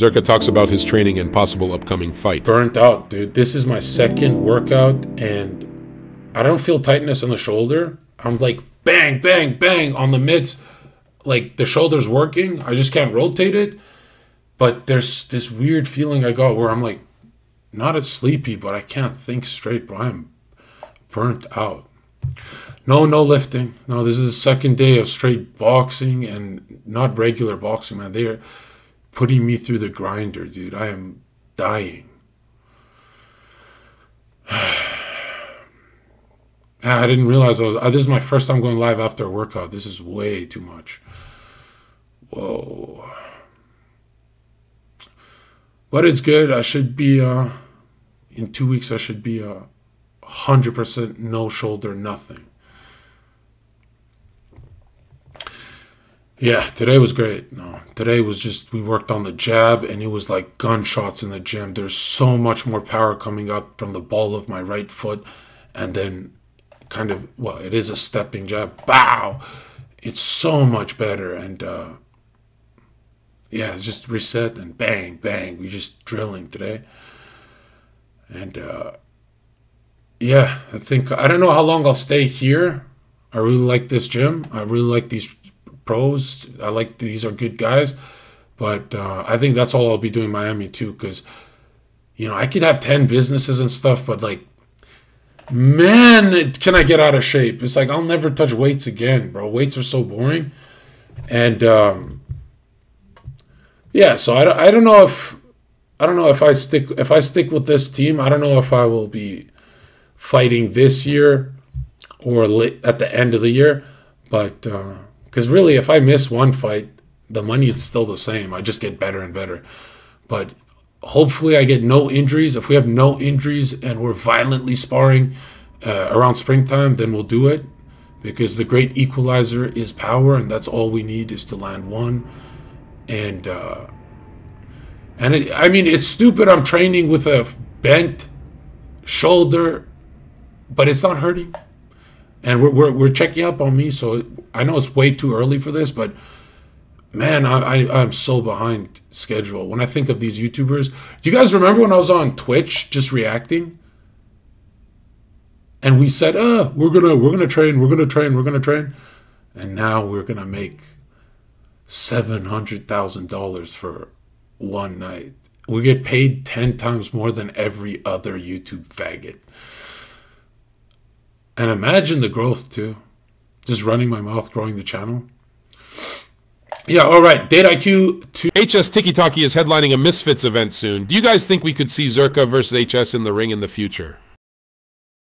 Zherka talks about his training and possible upcoming fight. Burnt out, dude. This is my second workout, and I don't feel tightness on the shoulder. I'm like, bang, bang, bang on the mitts. Like, the shoulder's working. I just can't rotate it. But there's this weird feeling I got where I'm like, not as sleepy, but I can't think straight, bro. I'm burnt out. No lifting. No, this is the second day of straight boxing and not regular boxing, man. They are putting me through the grinder, dude. I am dying. I didn't realize this is my first time going live after a workout. This is way too much. Whoa. But it's good. I should be, in 2 weeks, I should be 100% no shoulder, nothing. Yeah, today was great. No, today was just, we worked on the jab, and it was like gunshots in the gym. There's so much more power coming up from the ball of my right foot. And then kind of, well, it is a stepping jab. Bow! It's so much better. And, yeah, just reset and bang, bang. We're just drilling today. And, yeah, I think, I don't know how long I'll stay here. I really like this gym. I really like these pros. I like, these are good guys. But I think that's all I'll be doing in Miami too. Because, you know, I could have 10 businesses and stuff. But, like, man, can I get out of shape? It's like, I'll never touch weights again, bro. Weights are so boring. And, yeah, so I don't know if I stick with this team. I don't know if I will be fighting this year or at the end of the year, but because really, if I miss one fight, the money is still the same. I just get better and better. But hopefully, I get no injuries. If we have no injuries and we're violently sparring around springtime, then we'll do it, because the great equalizer is power, and that's all we need is to land one. And I mean, it's stupid. I'm training with a bent shoulder, but it's not hurting. And we're checking up on me, so I know it's way too early for this, but man, I'm so behind schedule. When I think of these YouTubers, do you guys remember when I was on Twitch just reacting? And we said, "Oh, we're gonna train," and now we're gonna make $700,000 for one night. We get paid 10 times more than every other YouTube faggot. And imagine the growth too. Just running my mouth, growing the channel. Yeah, all right. Date IQ to HS Tiki-Takky is headlining a Misfits event soon. Do you guys think we could see Zherka versus HS in the ring in the future?